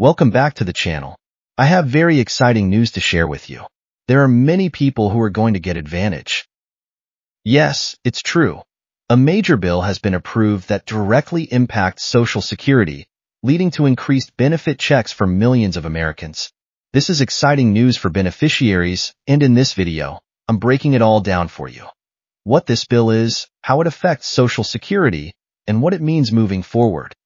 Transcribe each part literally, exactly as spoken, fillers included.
Welcome back to the channel. I have very exciting news to share with you. There are many people who are going to get advantage. Yes, it's true. A major bill has been approved that directly impacts Social Security, leading to increased benefit checks for millions of Americans. This is exciting news for beneficiaries, and in this video, I'm breaking it all down for you. What this bill is, how it affects Social Security, and what it means moving forward.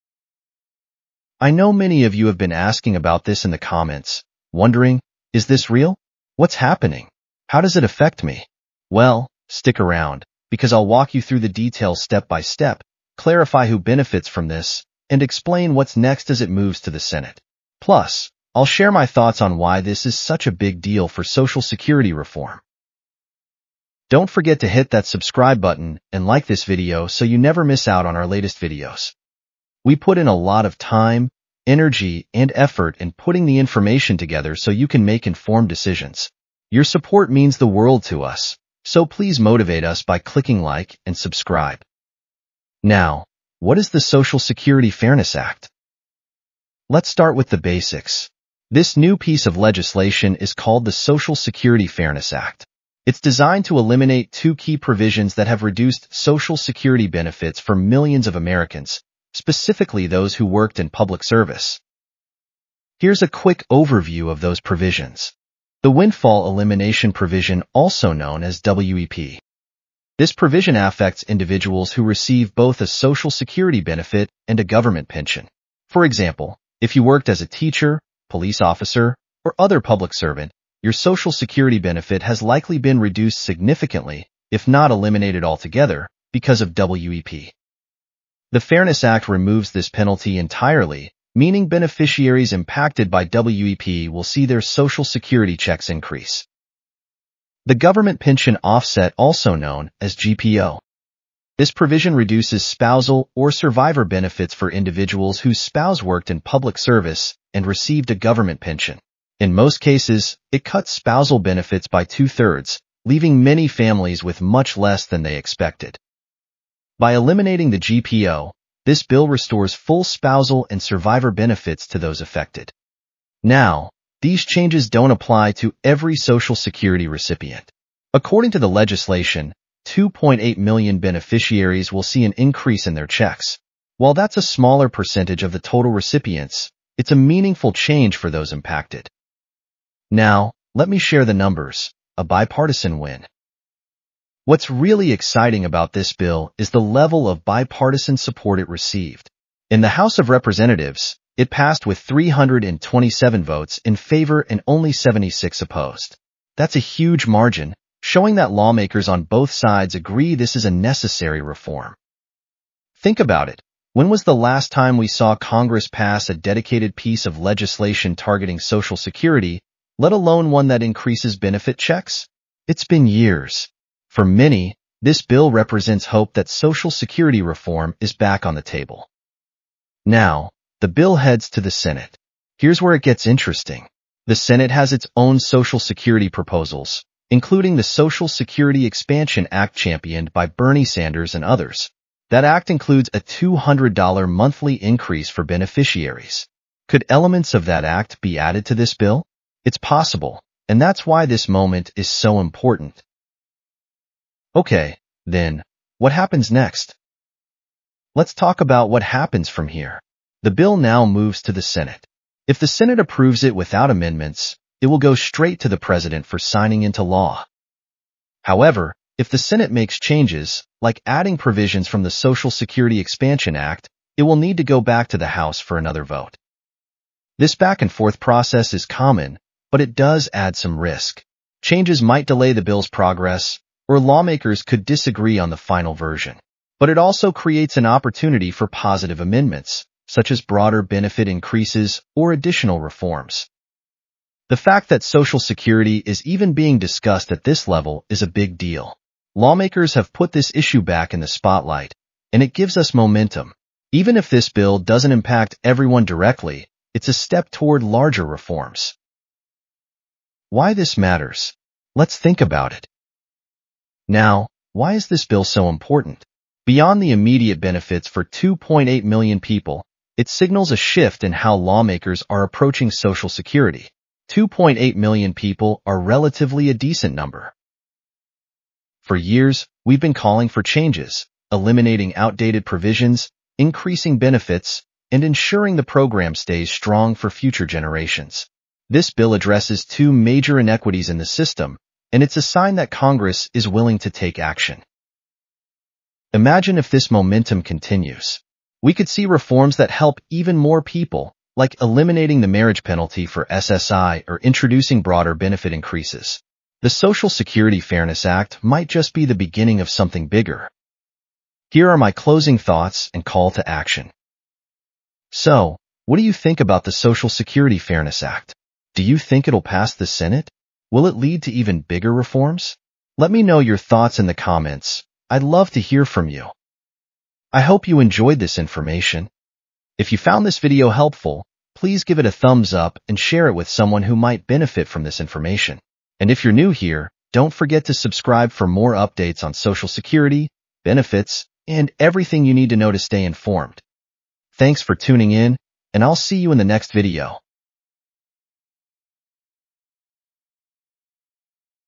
I know many of you have been asking about this in the comments, wondering, is this real? What's happening? How does it affect me? Well, stick around, because I'll walk you through the details step by step, clarify who benefits from this, and explain what's next as it moves to the Senate. Plus, I'll share my thoughts on why this is such a big deal for Social Security reform. Don't forget to hit that subscribe button and like this video so you never miss out on our latest videos. We put in a lot of time, energy, and effort in putting the information together so you can make informed decisions. Your support means the world to us, so please motivate us by clicking like and subscribe. Now, what is the Social Security Fairness Act? Let's start with the basics. This new piece of legislation is called the Social Security Fairness Act. It's designed to eliminate two key provisions that have reduced Social Security benefits for millions of Americans, specifically those who worked in public service. Here's a quick overview of those provisions. The Windfall Elimination Provision, also known as W E P. This provision affects individuals who receive both a Social Security benefit and a government pension. For example, if you worked as a teacher, police officer, or other public servant, your Social Security benefit has likely been reduced significantly, if not eliminated altogether, because of W E P. The Fairness Act removes this penalty entirely, meaning beneficiaries impacted by W E P will see their Social Security checks increase. The Government Pension Offset, also known as G P O. This provision reduces spousal or survivor benefits for individuals whose spouse worked in public service and received a government pension. In most cases, it cuts spousal benefits by two-thirds, leaving many families with much less than they expected. By eliminating the G P O, this bill restores full spousal and survivor benefits to those affected. Now, these changes don't apply to every Social Security recipient. According to the legislation, two point eight million beneficiaries will see an increase in their checks. While that's a smaller percentage of the total recipients, it's a meaningful change for those impacted. Now, let me share the numbers, a bipartisan win. What's really exciting about this bill is the level of bipartisan support it received. In the House of Representatives, it passed with three hundred twenty-seven votes in favor and only seventy-six opposed. That's a huge margin, showing that lawmakers on both sides agree this is a necessary reform. Think about it. When was the last time we saw Congress pass a dedicated piece of legislation targeting Social Security, let alone one that increases benefit checks? It's been years. For many, this bill represents hope that Social Security reform is back on the table. Now, the bill heads to the Senate. Here's where it gets interesting. The Senate has its own Social Security proposals, including the Social Security Expansion Act championed by Bernie Sanders and others. That act includes a two hundred dollar monthly increase for beneficiaries. Could elements of that act be added to this bill? It's possible, and that's why this moment is so important. Okay, then, what happens next? Let's talk about what happens from here. The bill now moves to the Senate. If the Senate approves it without amendments, it will go straight to the president for signing into law. However, if the Senate makes changes, like adding provisions from the Social Security Expansion Act, it will need to go back to the House for another vote. This back-and-forth process is common, but it does add some risk. Changes might delay the bill's progress, or lawmakers could disagree on the final version. But it also creates an opportunity for positive amendments, such as broader benefit increases or additional reforms. The fact that Social Security is even being discussed at this level is a big deal. Lawmakers have put this issue back in the spotlight, and it gives us momentum. Even if this bill doesn't impact everyone directly, it's a step toward larger reforms. Why this matters? Let's think about it. Now, why is this bill so important? Beyond the immediate benefits for two point eight million people, It signals a shift in how lawmakers are approaching Social Security. two point eight million people are relatively a decent number. For years, we've been calling for changes, eliminating outdated provisions, increasing benefits, and ensuring the program stays strong for future generations. This bill addresses two major inequities in the system, and it's a sign that Congress is willing to take action. Imagine if this momentum continues. We could see reforms that help even more people, like eliminating the marriage penalty for S S I or introducing broader benefit increases. The Social Security Fairness Act might just be the beginning of something bigger. Here are my closing thoughts and call to action. So, what do you think about the Social Security Fairness Act? Do you think it'll pass the Senate? Will it lead to even bigger reforms? Let me know your thoughts in the comments. I'd love to hear from you. I hope you enjoyed this information. If you found this video helpful, please give it a thumbs up and share it with someone who might benefit from this information. And if you're new here, don't forget to subscribe for more updates on Social Security, benefits, and everything you need to know to stay informed. Thanks for tuning in, and I'll see you in the next video.